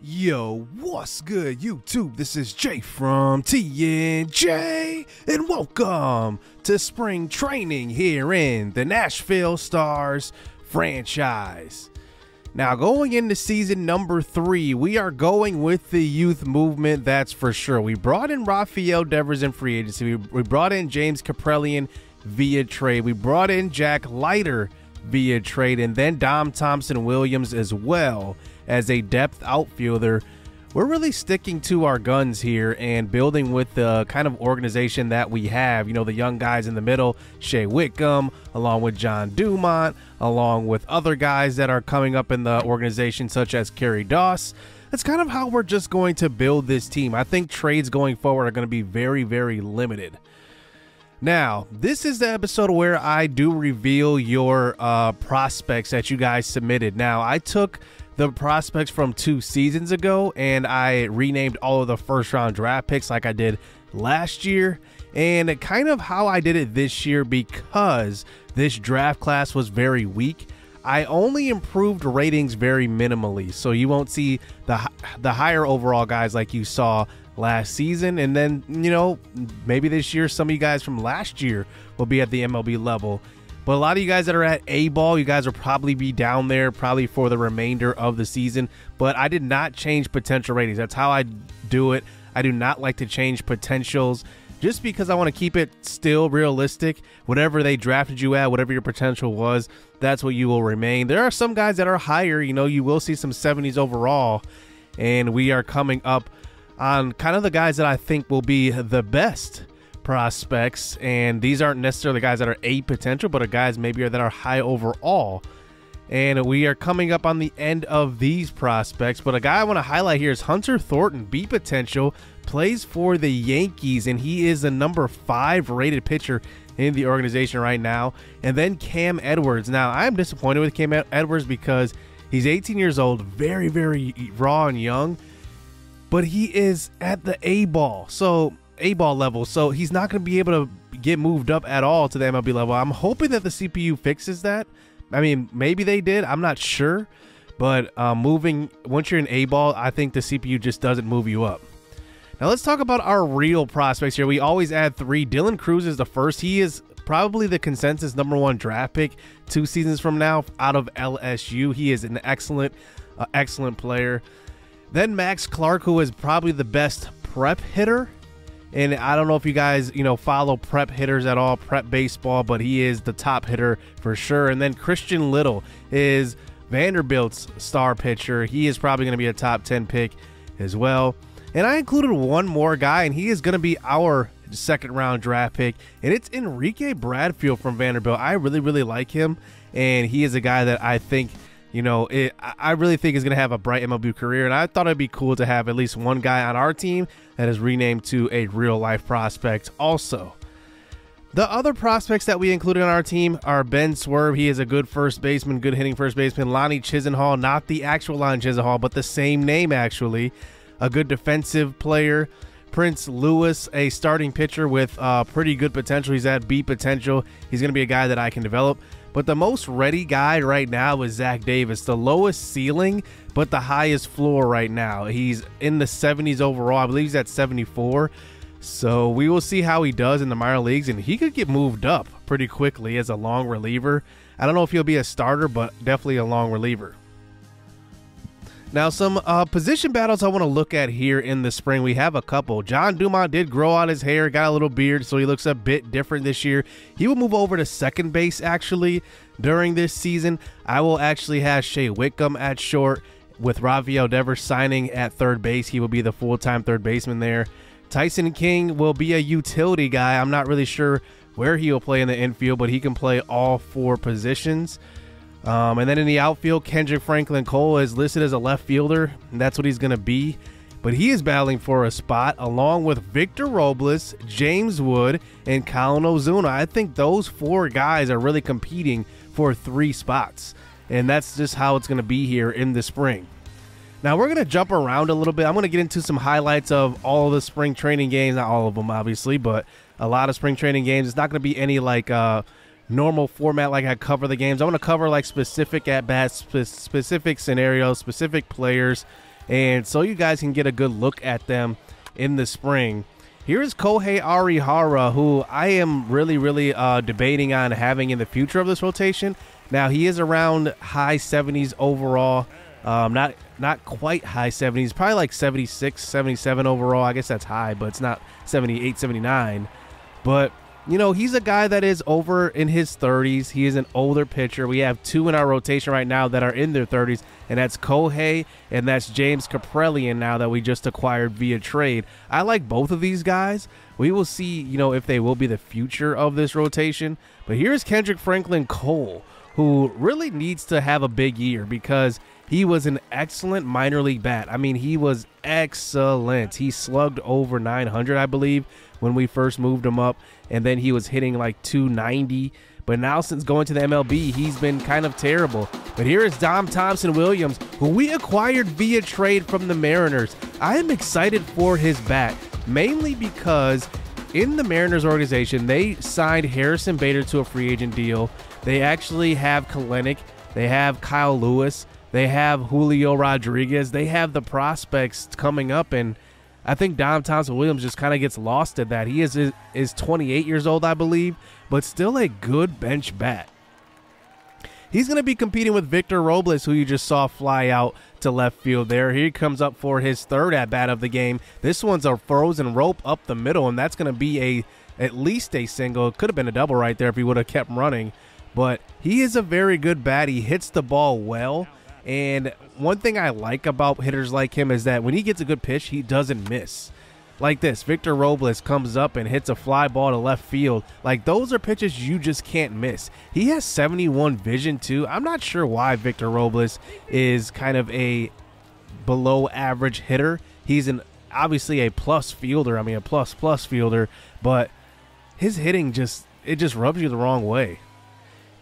Yo, what's good YouTube? This is Jay from TNJ, and welcome to spring training here in the Nashville Stars franchise. Now, going into season number 3, we are going with the youth movement, that's for sure. We brought in Rafael Devers in free agency. We brought in James Caprellian via trade. We brought in Jack Leiter via trade, and then Dom Thompson Williams as well as a depth outfielder. We're really sticking to our guns here and building with the kind of organization that we have. You know, the young guys in the middle, Shea Whitcomb, along with John Dumont, along with other guys that are coming up in the organization, such as Kerry Doss. That's kind of how we're just going to build this team. I think trades going forward are going to be very, very limited. Now, this is the episode where I do reveal your prospects that you guys submitted. Now, I took the prospects from 2 seasons ago, and I renamed all of the first-round draft picks like I did last year, and kind of how I did it this year because this draft class was very weak. I only improved ratings very minimally, so you won't see the higher overall guys like you saw last season. And then, you know, maybe this year some of you guys from last year will be at the MLB level, but a lot of you guys that are at A ball, you guys will probably be down there probably for the remainder of the season. But I did not change potential ratings. That's how I do it. I do not like to change potentials just because I want to keep it still realistic. Whatever they drafted you at, whatever your potential was, that's what you will remain. There are some guys that are higher, you know, you will see some 70s overall, and we are coming up on kind of the guys that I think will be the best prospects. And these aren't necessarily guys that are A potential, but are guys maybe that are high overall. And we are coming up on the end of these prospects. But a guy I want to highlight here is Hunter Thornton, B potential, plays for the Yankees, and he is the number 5 rated pitcher in the organization right now. And then Cam Edwards. Now, I'm disappointed with Cam Edwards because he's 18 years old, very, very raw and young, but he is at the A ball, so A ball level. So he's not going to be able to get moved up at all to the MLB level. I'm hoping that the CPU fixes that. I mean, maybe they did, I'm not sure, but once you're in A ball, I think the CPU just doesn't move you up. Now let's talk about our real prospects here. We always add 3. Dylan Cruz is the first. He is probably the consensus number 1 draft pick 2 seasons from now out of LSU. He is an excellent player. Then Max Clark, who is probably the best prep hitter. And I don't know if you guys, you know, follow prep hitters at all, prep baseball, but he is the top hitter for sure. And then Christian Little is Vanderbilt's star pitcher. He is probably going to be a top 10 pick as well. And I included one more guy, and he is going to be our second-round draft pick, and it's Enrique Bradfield from Vanderbilt. I really, really like him, and he is a guy that I think, you know, I really think he's going to have a bright MLB career, and I thought it'd be cool to have at least one guy on our team that is renamed to a real-life prospect also. The other prospects that we included on our team are Ben Swerve. He is a good first baseman, good hitting first baseman. Lonnie Chisenhall, not the actual Lonnie Chisenhall, but the same name actually. A good defensive player. Prince Lewis, a starting pitcher with pretty good potential. He's at B potential. He's going to be a guy that I can develop. But the most ready guy right now is Zach Davis, the lowest ceiling, but the highest floor right now. He's in the 70s overall. I believe he's at 74. So we will see how he does in the minor leagues, and he could get moved up pretty quickly as a long reliever. I don't know if he'll be a starter, but definitely a long reliever. Now, some position battles I want to look at here in the spring. We have a couple. John Dumont did grow out his hair, got a little beard, so he looks a bit different this year. He will move over to second base, actually, during this season. I will actually have Shea Wickham at short with Rafael Devers signing at third base. He will be the full-time third baseman there. Tyson King will be a utility guy. I'm not really sure where he will play in the infield, but he can play all 4 positions. And then in the outfield, Kendrick Franklin Cole is listed as a left fielder, and that's what he's going to be. But he is battling for a spot along with Victor Robles, James Wood, and Colin Ozuna. I think those 4 guys are really competing for 3 spots, and that's just how it's going to be here in the spring. Now we're going to jump around a little bit. I'm going to get into some highlights of all the spring training games. Not all of them, obviously, but a lot of spring training games. It's not going to be any like normal format like I cover the games. I want to cover like specific at bats, specific scenarios, specific players, and so you guys can get a good look at them in the spring. Here is Kohei Arihara, who I am really debating on having in the future of this rotation. Now, he is around high 70s overall, not quite high 70s, probably like 76, 77 overall. I guess that's high, but it's not 78, 79. But, you know, he's a guy that is over in his 30s. He is an older pitcher. We have two in our rotation right now that are in their 30s, and that's Kohei and that's James Caprellian now that we just acquired via trade. I like both of these guys. We will see, you know, if they will be the future of this rotation. But here's Kendrick Franklin Cole, who really needs to have a big year because he was an excellent minor league bat. I mean, he was excellent. He slugged over 900, I believe, when we first moved him up, and then he was hitting like 290. But now since going to the MLB, he's been kind of terrible. But here is Dom Thompson Williams, who we acquired via trade from the Mariners. I am excited for his bat, mainly because in the Mariners organization, they signed Harrison Bader to a free agent deal. They actually have Kalenic. They have Kyle Lewis. They have Julio Rodriguez. They have the prospects coming up, and I think Dom Thompson Williams just kind of gets lost at that. He is 28 years old, I believe, but still a good bench bat. He's going to be competing with Victor Robles, who you just saw fly out to left field there. Here he comes up for his third at-bat of the game. This one's a frozen rope up the middle, and that's going to be at least a single. It could have been a double right there if he would have kept running. But he is a very good bat. He hits the ball well. And one thing I like about hitters like him is that when he gets a good pitch, he doesn't miss. Like this, Victor Robles comes up and hits a fly ball to left field. Like, those are pitches you just can't miss. He has 71 vision, too. I'm not sure why Victor Robles is kind of a below-average hitter. He's obviously a plus fielder. I mean, a plus-plus fielder. But his hitting just rubs you the wrong way.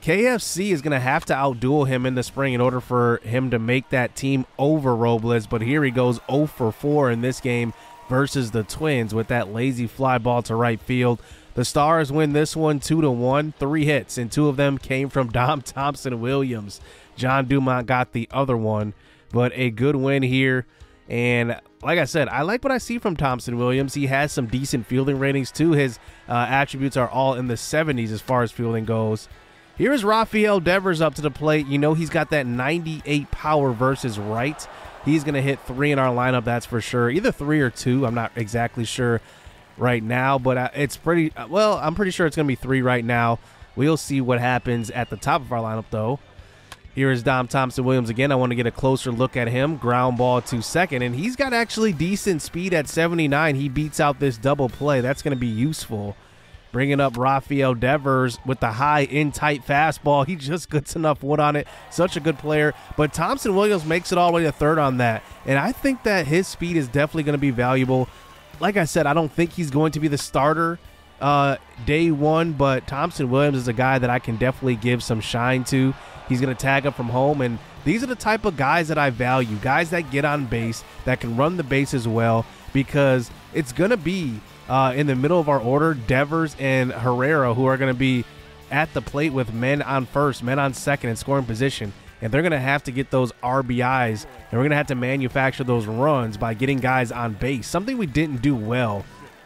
KFC is going to have to outduel him in the spring in order for him to make that team over Robles, but here he goes 0 for 4 in this game versus the Twins with that lazy fly ball to right field. The Stars win this one 2-1, 3 hits, and 2 of them came from Dom Thompson Williams. John Dumont got the other one, but a good win here. And like I said, I like what I see from Thompson Williams. He has some decent fielding ratings too. His attributes are all in the 70s as far as fielding goes. Here is Rafael Devers up to the plate. You know he's got that 98 power versus right. He's going to hit 3 in our lineup, that's for sure. Either 3 or 2. I'm not exactly sure right now, but it's pretty – well, I'm pretty sure it's going to be 3 right now. We'll see what happens at the top of our lineup, though. Here is Dom Thompson Williams again. I want to get a closer look at him. Ground ball to second, and he's got actually decent speed at 79. He beats out this double play. That's going to be useful. Bringing up Rafael Devers with the high in tight fastball. He just gets enough wood on it. Such a good player. But Thompson Williams makes it all the way to third on that. And I think that his speed is definitely going to be valuable. Like I said, I don't think he's going to be the starter day one, but Thompson Williams is a guy that I can definitely give some shine to. He's going to tag up from home, and these are the type of guys that I value, guys that get on base, that can run the base as well, because it's going to be in the middle of our order, Devers and Herrera, who are going to be at the plate with men on first, men on second, and scoring position. And they're going to have to get those RBIs, and we're going to have to manufacture those runs by getting guys on base, something we didn't do well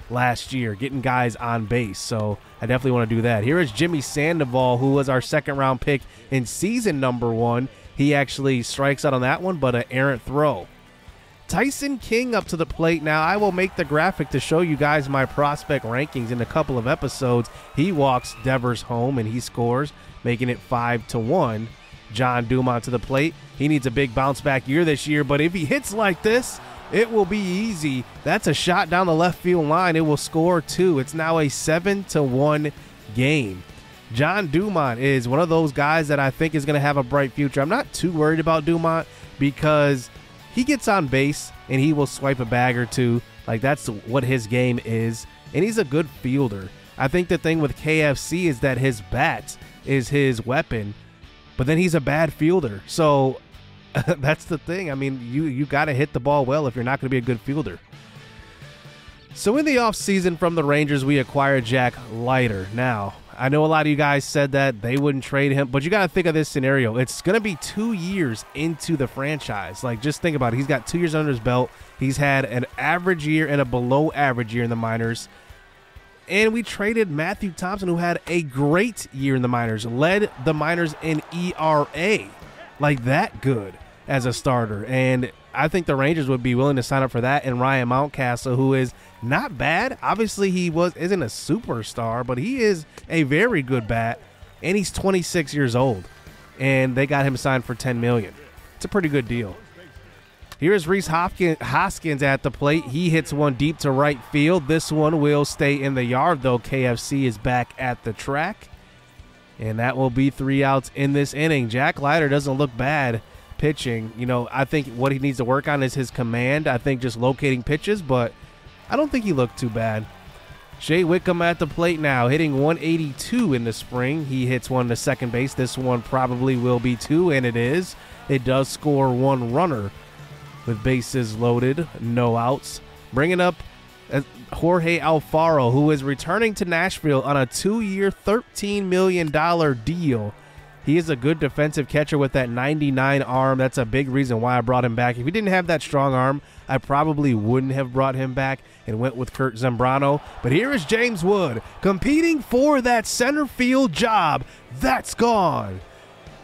last year, getting guys on base. So I definitely want to do that. Here is Jimmy Sandoval, who was our second-round pick in season number 1. He actually strikes out on that one, but an errant throw. Tyson King up to the plate. Now, I will make the graphic to show you guys my prospect rankings in a couple of episodes. He walks Devers home, and he scores, making it 5-1. John Dumont to the plate. He needs a big bounce-back year this year, but if he hits like this, it will be easy. That's a shot down the left field line. It will score 2. It's now a 7-1 game. John Dumont is one of those guys that I think is going to have a bright future. I'm not too worried about Dumont because he gets on base, and he will swipe a bag or two. Like, that's what his game is, and he's a good fielder. I think the thing with KFC is that his bat is his weapon, but then he's a bad fielder. So that's the thing. I mean, you got to hit the ball well if you're not going to be a good fielder. So in the offseason from the Rangers, we acquired Jack Leiter. Now, I know a lot of you guys said that they wouldn't trade him, but you got to think of this scenario. It's going to be 2 years into the franchise. Like, just think about it. He's got 2 years under his belt. He's had an average year and a below average year in the minors. And we traded Matthew Thompson, who had a great year in the minors, led the minors in ERA, like that good as a starter. And I think the Rangers would be willing to sign up for that. And Ryan Mountcastle, who is not bad. Obviously, he isn't a superstar, but he is a very good bat, and he's 26 years old. And they got him signed for $10 million. It's a pretty good deal. Here is Rhys Hoskins at the plate. He hits one deep to right field. This one will stay in the yard, though. KFC is back at the track. And that will be three outs in this inning. Jack Leiter doesn't look bad pitching. You know, I think what he needs to work on is his command. I think just locating pitches, but I don't think he looked too bad. Shea Wickham at the plate now, hitting 182 in the spring. He hits one to second base. This one probably will be two, and it is. It does score one runner. With bases loaded, no outs. Bringing up Jorge Alfaro, who is returning to Nashville on a two-year, $13 million deal. He is a good defensive catcher with that 99 arm. That's a big reason why I brought him back. If he didn't have that strong arm, I probably wouldn't have brought him back and went with Kurt Zambrano. But here is James Wood competing for that center field job. That's gone.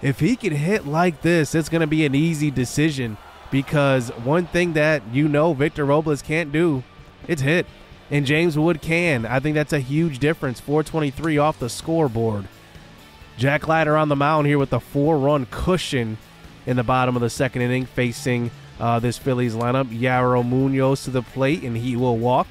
If he can hit like this, it's going to be an easy decision. Because one thing that you know Victor Robles can't do, it's hit. And James Wood can. I think that's a huge difference. 423 off the scoreboard. Jack Leiter on the mound here with a four-run cushion in the bottom of the second inning facing this Phillies lineup. Yaro Munoz to the plate, and he will walk.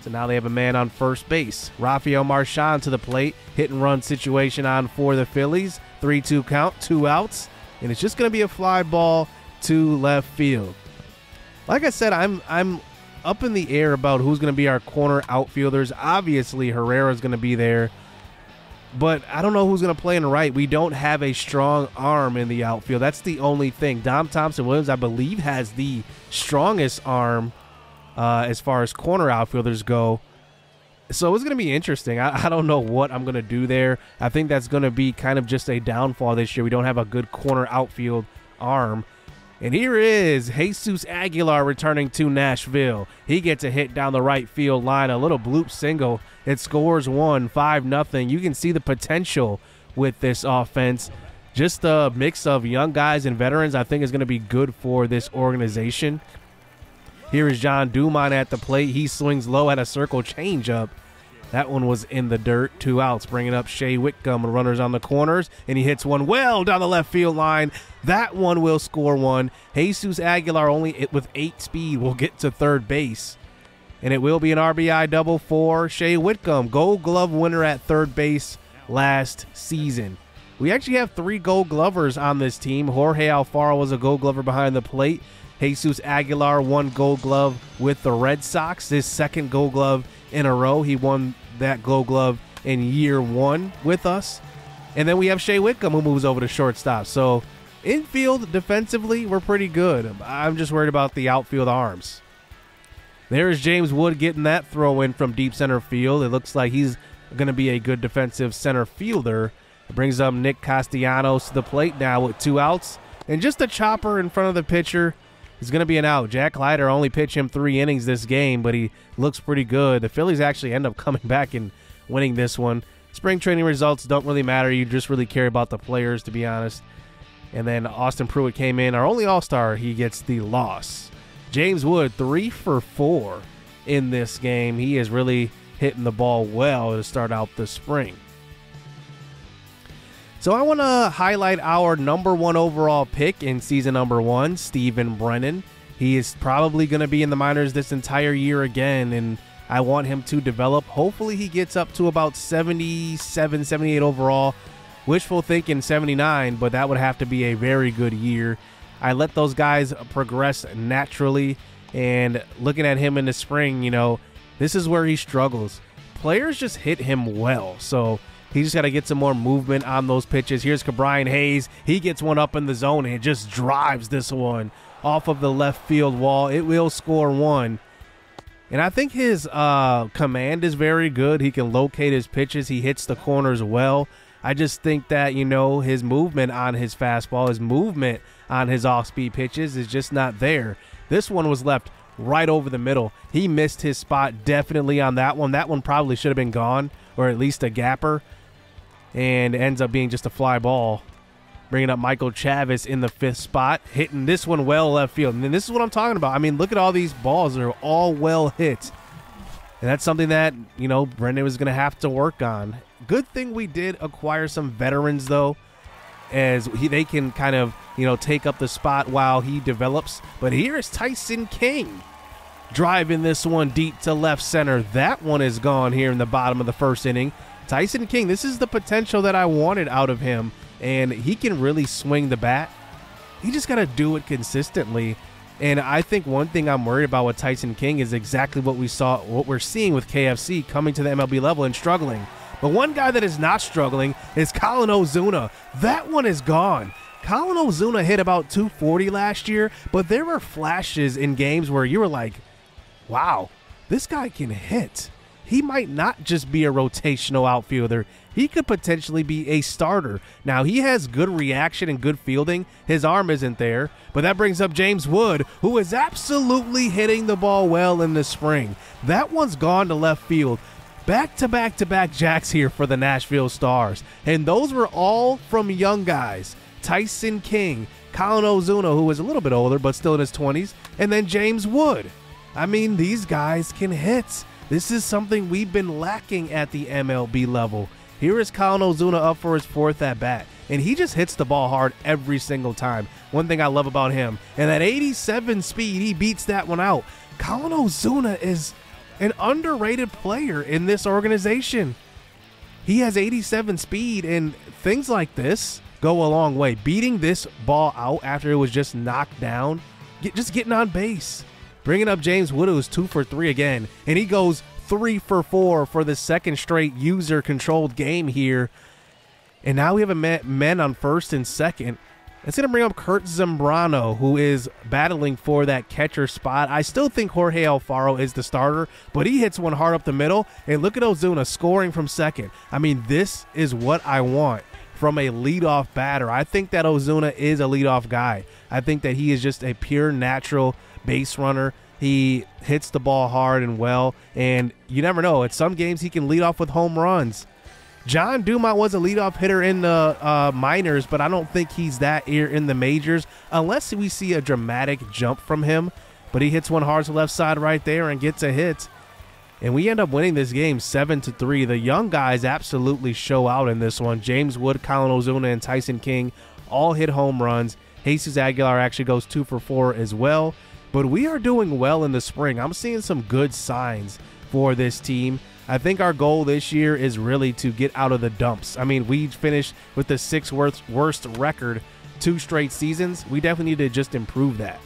So now they have a man on first base. Rafael Marchand to the plate. Hit-and-run situation on for the Phillies. 3-2 count, two outs. And it's just going to be a fly ball to left field. Like I said, I'm up in the air about who's going to be our corner outfielders. Obviously, Herrera's going to be there, but I don't know who's going to play in right. We don't have a strong arm in the outfield. That's the only thing. Dom Thompson Williams, I believe, has the strongest arm as far as corner outfielders go. So it's going to be interesting. I don't know what I'm going to do there. I think that's going to be kind of just a downfall this year. We don't have a good corner outfield arm. And here is Jesus Aguilar returning to Nashville. He gets a hit down the right field line, a little bloop single. It scores one, 5-0. You can see the potential with this offense. Just the mix of young guys and veterans I think is going to be good for this organization. Here is John Dumont at the plate. He swings low at a circle changeup. That one was in the dirt, two outs, bringing up Shea Whitcomb with runners on the corners, and he hits one well down the left field line. That one will score one. Jesus Aguilar, only with 8 speed, will get to third base, and it will be an RBI double for Shea Whitcomb, Gold Glove winner at third base last season. We actually have 3 Gold Glovers on this team. Jorge Alfaro was a Gold Glover behind the plate. Jesus Aguilar won Gold Glove with the Red Sox, his second Gold Glove in a row. He won that Gold Glove in year 1 with us. And then we have Shea Wickham, who moves over to shortstop. So infield defensively, we're pretty good. I'm just worried about the outfield arms. There is James Wood getting that throw in from deep center field. It looks like he's going to be a good defensive center fielder. It brings up Nick Castellanos to the plate now with two outs. And just a chopper in front of the pitcher. It's going to be an out. Jack Leiter only pitched him 3 innings this game, but he looks pretty good. The Phillies actually end up coming back and winning this one. Spring training results don't really matter. You just really care about the players, to be honest. And then Austin Pruitt came in, our only all-star. He gets the loss. James Wood, 3 for 4 in this game. He is really hitting the ball well to start out the spring. So I want to highlight our #1 overall pick in season #1, Steven Brennan. He is probably going to be in the minors this entire year again, and I want him to develop. Hopefully he gets up to about 77, 78 overall. Wishful thinking 79, but that would have to be a very good year. I let those guys progress naturally, and looking at him in the spring, you know, this is where he struggles. Players just hit him well, so he just got to get some more movement on those pitches. Here's Cabrian Hayes. He gets one up in the zone and just drives this one off of the left field wall. It will score one. And I think his command is very good. He can locate his pitches. He hits the corners well. I just think that, you know, his movement on his fastball, his movement on his off-speed pitches is just not there. This one was left right over the middle. He missed his spot definitely on that one. That one probably should have been gone, or at least a gapper, and ends up being just a fly ball. Bringing up Michael Chavis in the fifth spot, hitting this one well left field. And this is what I'm talking about. I mean, look at all these balls. They're all well hit. And that's something that, you know, Brendan was going to have to work on. Good thing we did acquire some veterans, though, as they can kind of, you know, take up the spot while he develops. But here is Tyson King driving this one deep to left center. That one is gone here in the bottom of the first inning. Tyson King, this is the potential that I wanted out of him. And he can really swing the bat. He just got to do it consistently. And I think one thing I'm worried about with Tyson King is exactly what we saw, what we're seeing with KFC coming to the MLB level and struggling. But one guy that is not struggling is Colin Ozuna. That one is gone. Colin Ozuna hit about 240 last year, but there were flashes in games where you were like, wow, this guy can hit. He might not just be a rotational outfielder. He could potentially be a starter. Now, he has good reaction and good fielding. His arm isn't there. But that brings up James Wood, who is absolutely hitting the ball well in the spring. That one's gone to left field. Back-to-back-to-back jacks here for the Nashville Stars. And those were all from young guys. Tyson King, Colin Ozuna, who is a little bit older but still in his 20s, and then James Wood. I mean, these guys can hit. This is something we've been lacking at the MLB level. Here is Colin Ozuna up for his fourth at bat, and he just hits the ball hard every single time. One thing I love about him, and that 87 speed, he beats that one out. Colin Ozuna is an underrated player in this organization. He has 87 speed, and things like this go a long way. Beating this ball out after it was just knocked down, just getting on base. Bringing up James Wood, who's 2 for 3 again, and he goes 3 for 4 for the second straight user-controlled game here. And now we have a men on first and second. It's going to bring up Kurt Zambrano, who is battling for that catcher spot. I still think Jorge Alfaro is the starter, but he hits one hard up the middle. And look at Ozuna scoring from second. I mean, this is what I want from a leadoff batter. I think that Ozuna is a leadoff guy. I think that he is just a pure natural base runner. He hits the ball hard and well, and you never know. At some games, he can lead off with home runs. John Dumont was a leadoff hitter in the minors, but I don't think he's that here in the majors unless we see a dramatic jump from him. But he hits one hard to left side right there and gets a hit. And we end up winning this game 7-3. The young guys absolutely show out in this one. James Wood, Colin Ozuna, and Tyson King all hit home runs. Jesus Aguilar actually goes 2 for 4 as well. But we are doing well in the spring. I'm seeing some good signs for this team. I think our goal this year is really to get out of the dumps. I mean, we finished with the 6th worst record 2 straight seasons. We definitely need to just improve that.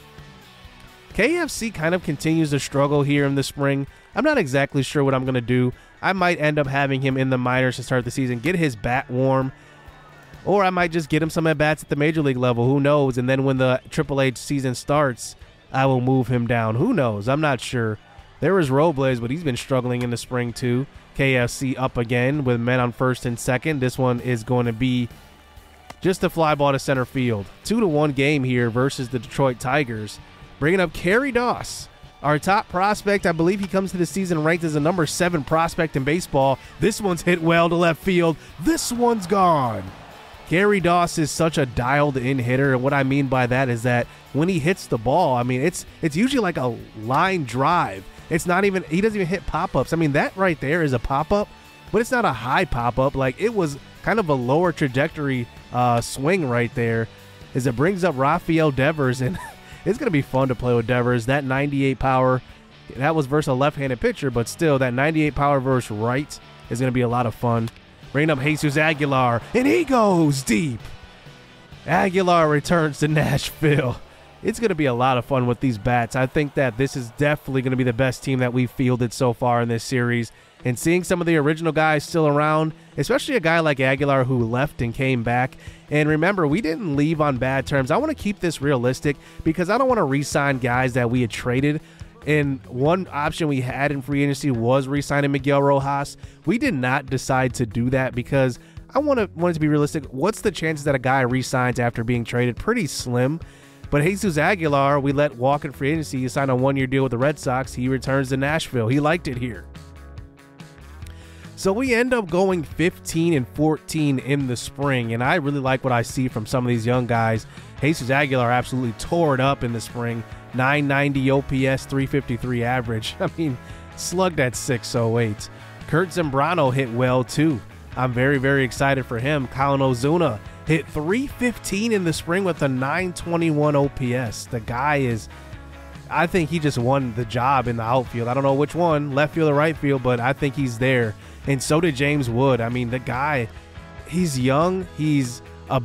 KFC kind of continues to struggle here in the spring. I'm not exactly sure what I'm going to do. I might end up having him in the minors to start the season, get his bat warm. Or I might just get him some at-bats at the major league level. Who knows? And then when the AAA season starts, I will move him down. Who knows? I'm not sure. There is Robles, but he's been struggling in the spring too. KFC up again with men on first and second. This one is going to be just a fly ball to center field. 2-1 game here versus the Detroit Tigers. Bringing up Kerry Doss, our top prospect. I believe he comes to the season ranked as a number 7 prospect in baseball. This one's hit well to left field. This one's gone. Kerry Doss is such a dialed-in hitter, and what I mean by that is that when he hits the ball, I mean, it's usually like a line drive. It's not even, he doesn't even hit pop-ups. I mean, that right there is a pop-up, but it's not a high pop-up. Like, it was kind of a lower trajectory swing right there, as it brings up Rafael Devers, and it's going to be fun to play with Devers. That 98 power, that was versus a left-handed pitcher, but still, that 98 power versus right is going to be a lot of fun. Bringing up Jesus Aguilar, and he goes deep. Aguilar returns to Nashville. It's going to be a lot of fun with these bats. I think that this is definitely going to be the best team that we've fielded so far in this series. And seeing some of the original guys still around, especially a guy like Aguilar who left and came back. And remember, we didn't leave on bad terms. I want to keep this realistic because I don't want to re-sign guys that we had traded. And one option we had in free agency was re-signing Miguel Rojas. We did not decide to do that because I wanted to be realistic. What's the chances that a guy re-signs after being traded? Pretty slim. But Jesus Aguilar, we let walk in free agency. He signed a one-year deal with the Red Sox. He returns to Nashville. He liked it here. So we end up going 15-14 in the spring, and I really like what I see from some of these young guys. Jesus Aguilar absolutely tore it up in the spring. 990 OPS, 353 average. I mean, slugged at 608. Kurt Zambrano hit well, too. I'm very, very excited for him. Colin Ozuna hit 315 in the spring with a 921 OPS. The guy is... I think he just won the job in the outfield. I don't know which one, left field or right field, but I think he's there. And so did James Wood. I mean, the guy, he's young. He's a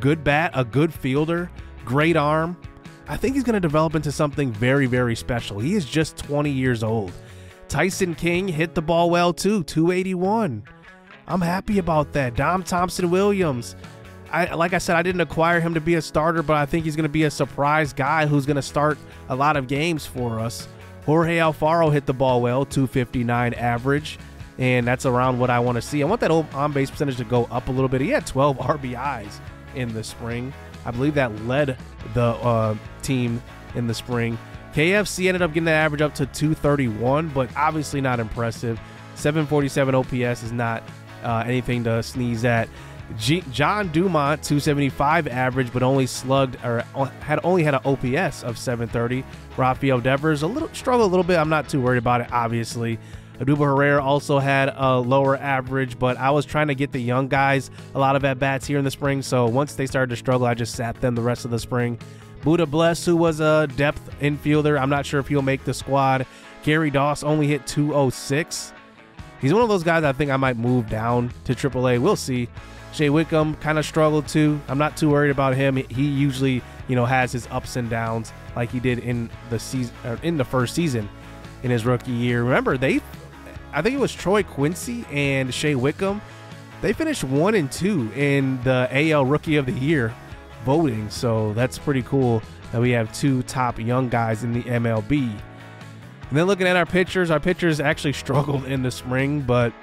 good bat, a good fielder, great arm. I think he's going to develop into something very, very special. He is just 20 years old. Tyson King hit the ball well too, 281. I'm happy about that. Dom Thompson Williams. Like I said, I didn't acquire him to be a starter, but I think he's going to be a surprise guy who's going to start a lot of games for us. Jorge Alfaro hit the ball well, 259 average, and that's around what I want to see. I want that on-base percentage to go up a little bit. He had 12 RBIs in the spring. I believe that led the team in the spring. KFC ended up getting the average up to 231, but obviously not impressive. 747 OPS is not anything to sneeze at. John Dumont, 275 average, but only slugged or had an OPS of 730. Rafael Devers struggled a little bit. I'm not too worried about it, obviously. Adubo Herrera also had a lower average, but I was trying to get the young guys a lot of at-bats here in the spring, so once they started to struggle, I just sat them the rest of the spring. Buda Bless, who was a depth infielder, I'm not sure if he'll make the squad. Kerry Doss only hit 206. He's one of those guys I think I might move down to AAA. We'll see. Shea Wickham kind of struggled too. I'm not too worried about him. He usually, you know, has his ups and downs like he did in the season, or in the first season in his rookie year. Remember, I think it was Troy Quincy and Shea Wickham. They finished 1 and 2 in the AL Rookie of the Year voting. So that's pretty cool that we have two top young guys in the MLB. And then looking at our pitchers actually struggled in the spring, but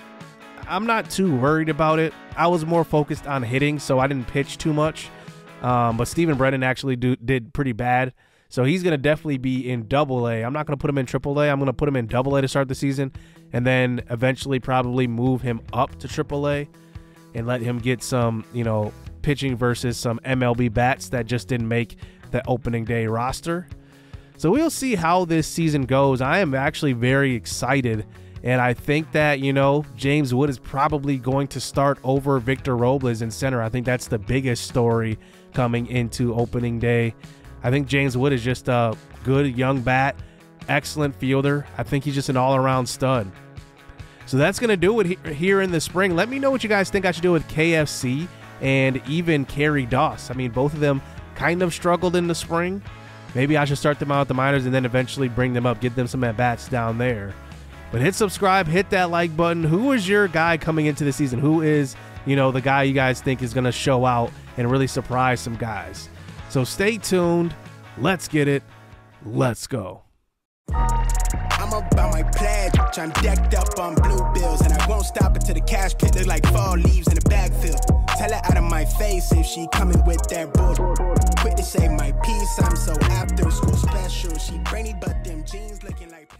I'm not too worried about it. I was more focused on hitting, so I didn't pitch too much. But Steven Brennan actually did pretty bad. So he's going to definitely be in AA. I'm not going to put him in AAA. I'm going to put him in AA to start the season and then eventually probably move him up to AAA and let him get some, you know, pitching versus some MLB bats that just didn't make the opening day roster. So we'll see how this season goes. I am actually very excited. And I think that, you know, James Wood is probably going to start over Victor Robles in center. I think that's the biggest story coming into opening day. I think James Wood is just a good young bat, excellent fielder. I think he's just an all-around stud. So that's going to do it here in the spring. Let me know what you guys think I should do with KFC and even Kerry Doss. I mean, both of them kind of struggled in the spring. Maybe I should start them out at the minors and then eventually bring them up, get them some at-bats down there. But hit subscribe, hit that like button. Who is your guy coming into the season? Who is, you know, the guy you guys think is going to show out and really surprise some guys? So stay tuned. Let's get it. Let's go. I'm about my plaid. I'm decked up on blue bills, and I won't stop until the cash pit look like fall leaves in the backfield. Tell her out of my face if she coming with that bull. Quick to say my piece. I'm so after school special. She brainy, but them jeans looking like.